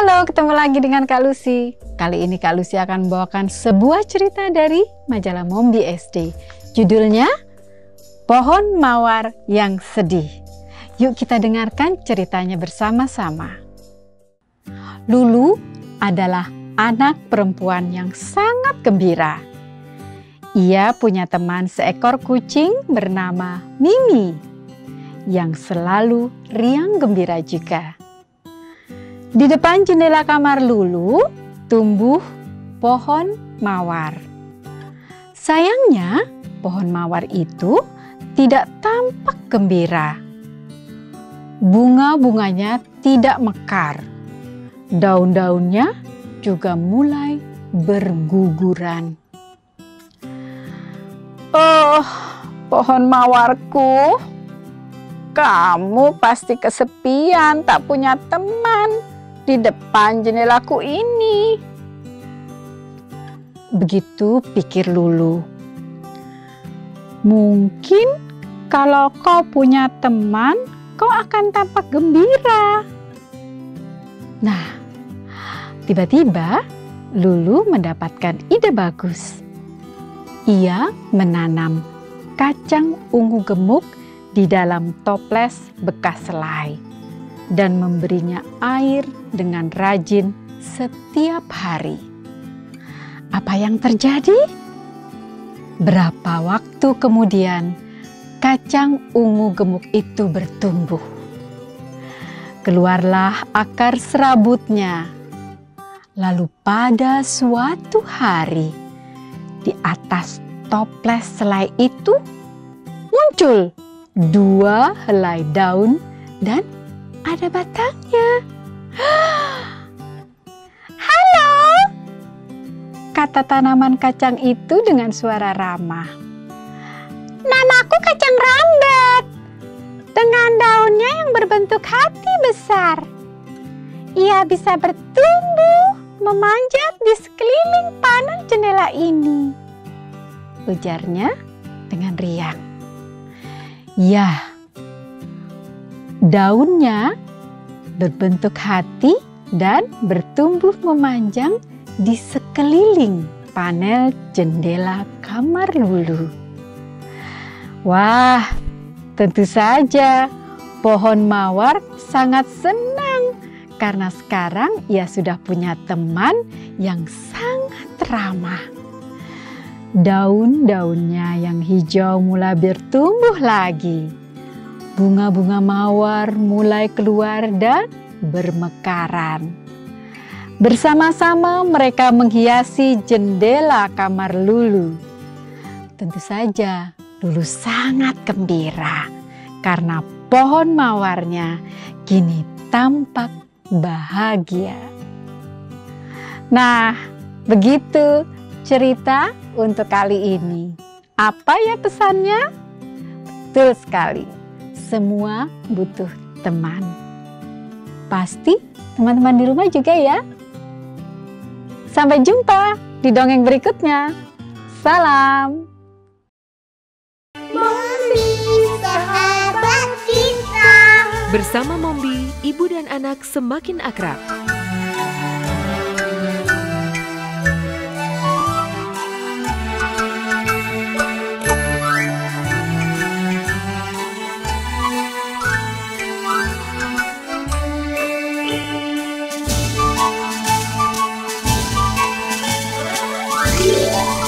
Halo, ketemu lagi dengan Kak Lucy. Kali ini Kak Lucy akan membawakan sebuah cerita dari majalah Mombi SD. Judulnya Pohon Mawar Yang Sedih. Yuk kita dengarkan ceritanya bersama-sama. Lulu adalah anak perempuan yang sangat gembira. Ia punya teman seekor kucing bernama Mimi yang selalu riang gembira jika di depan jendela kamar Lulu tumbuh pohon mawar. Sayangnya, pohon mawar itu tidak tampak gembira. Bunga-bunganya tidak mekar. Daun-daunnya juga mulai berguguran. Oh, pohon mawarku, kamu pasti kesepian tak punya teman di depan jendelaku ini. Begitu pikir Lulu. Mungkin kalau kau punya teman, kau akan tampak gembira. Nah, tiba-tiba Lulu mendapatkan ide bagus. Ia menanam kacang ungu gemuk di dalam toples bekas selai dan memberinya air dengan rajin setiap hari. Apa yang terjadi? Berapa waktu kemudian, kacang ungu gemuk itu bertumbuh. Keluarlah akar serabutnya. Lalu pada suatu hari, di atas toples selai itu muncul dua helai daun dan ada batangnya. Halo, kata tanaman kacang itu dengan suara ramah. Namaku kacang rambat, dengan daunnya yang berbentuk hati besar. Ia bisa bertumbuh, memanjat di sekeliling panan jendela ini, ujarnya dengan riang. Ya, daunnya berbentuk hati dan bertumbuh memanjang di sekeliling panel jendela kamar Lulu. Wah, tentu saja pohon mawar sangat senang karena sekarang ia sudah punya teman yang sangat ramah. Daun-daunnya yang hijau mulai bertumbuh lagi. Bunga-bunga mawar mulai keluar dan bermekaran. Bersama-sama mereka menghiasi jendela kamar Lulu. Tentu saja Lulu sangat gembira karena pohon mawarnya kini tampak bahagia. Nah, begitu cerita untuk kali ini. Apa ya pesannya? Betul sekali. Semua butuh teman. Pasti teman-teman di rumah juga ya. Sampai jumpa di dongeng berikutnya. Salam. Mombi sahabat kita. Bersama Mombi, ibu dan anak semakin akrab. Yeah.